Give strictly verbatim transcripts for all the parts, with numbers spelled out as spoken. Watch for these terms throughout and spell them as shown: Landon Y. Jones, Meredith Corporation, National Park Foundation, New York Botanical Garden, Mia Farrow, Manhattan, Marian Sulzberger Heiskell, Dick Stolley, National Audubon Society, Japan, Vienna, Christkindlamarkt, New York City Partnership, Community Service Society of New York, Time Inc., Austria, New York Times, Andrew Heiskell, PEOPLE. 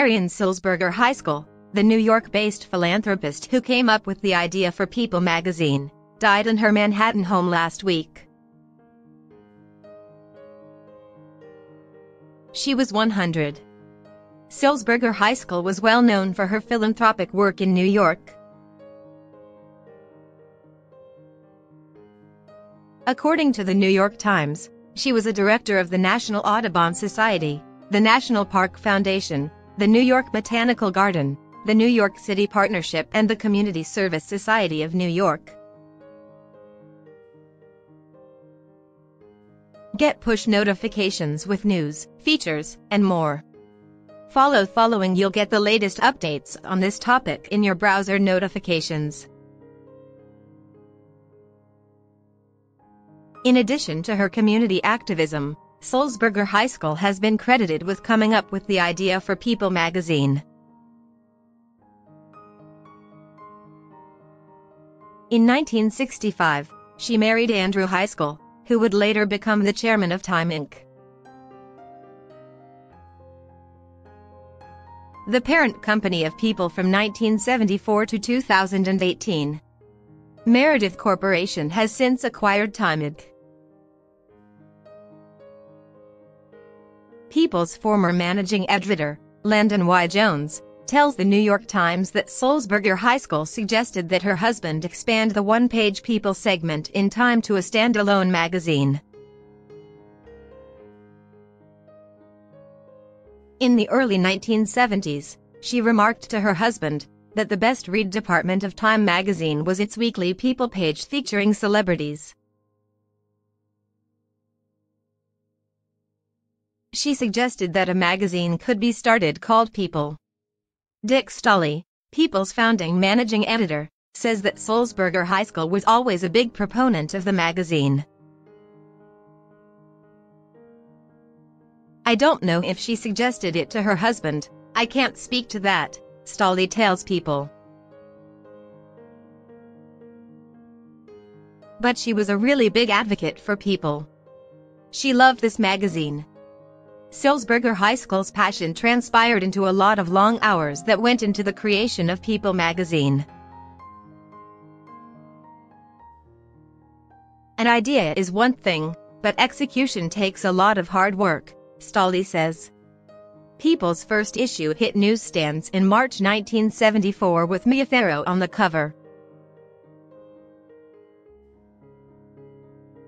Marian Sulzberger Heiskell, the New York-based philanthropist who came up with the idea for PEOPLE magazine, died in her Manhattan home last week. She was one hundred. Sulzberger Heiskell was well known for her philanthropic work in New York. According to the New York Times, she was a director of the National Audubon Society, the National Park Foundation, the New York Botanical Garden, the New York City Partnership, and the Community Service Society of New York. Get push notifications with news, features, and more. Follow following. You'll get the latest updates on this topic in your browser notifications. In addition to her community activism, Sulzberger Heiskell has been credited with coming up with the idea for PEOPLE magazine. In nineteen sixty-five, she married Andrew Heiskell, who would later become the chairman of Time Incorporated. The parent company of PEOPLE from nineteen seventy-four to two thousand eighteen. Meredith Corporation has since acquired Time Incorporated. PEOPLE's former managing editor, Landon Y. Jones, tells the New York Times that Sulzberger Heiskell suggested that her husband expand the one-page PEOPLE segment in Time to a standalone magazine. In the early nineteen seventies, she remarked to her husband that the best-read department of Time magazine was its weekly PEOPLE page featuring celebrities. She suggested that a magazine could be started called PEOPLE. Dick Stolley, PEOPLE's founding managing editor, says that Sulzberger Heiskell was always a big proponent of the magazine. "I don't know if she suggested it to her husband, I can't speak to that," Stolley tells PEOPLE. But she was a really big advocate for PEOPLE. She loved this magazine. Sulzberger Heiskell's passion transpired into a lot of long hours that went into the creation of PEOPLE magazine. "An idea is one thing, but execution takes a lot of hard work," Stolley says. PEOPLE's first issue hit newsstands in March nineteen seventy-four with Mia Farrow on the cover.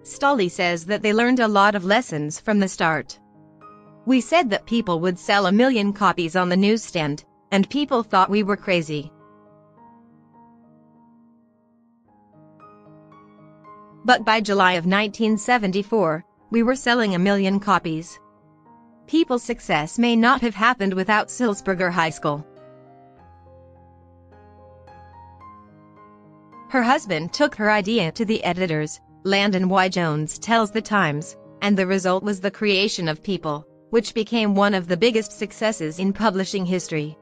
Stolley says that they learned a lot of lessons from the start. "We said that PEOPLE would sell a million copies on the newsstand, and people thought we were crazy. But by July of nineteen seventy-four, we were selling a million copies." PEOPLE's success may not have happened without Sulzberger Heiskell. Her husband took her idea to the editors, Landon Y. Jones tells The Times, and the result was the creation of PEOPLE, which became one of the biggest successes in publishing history.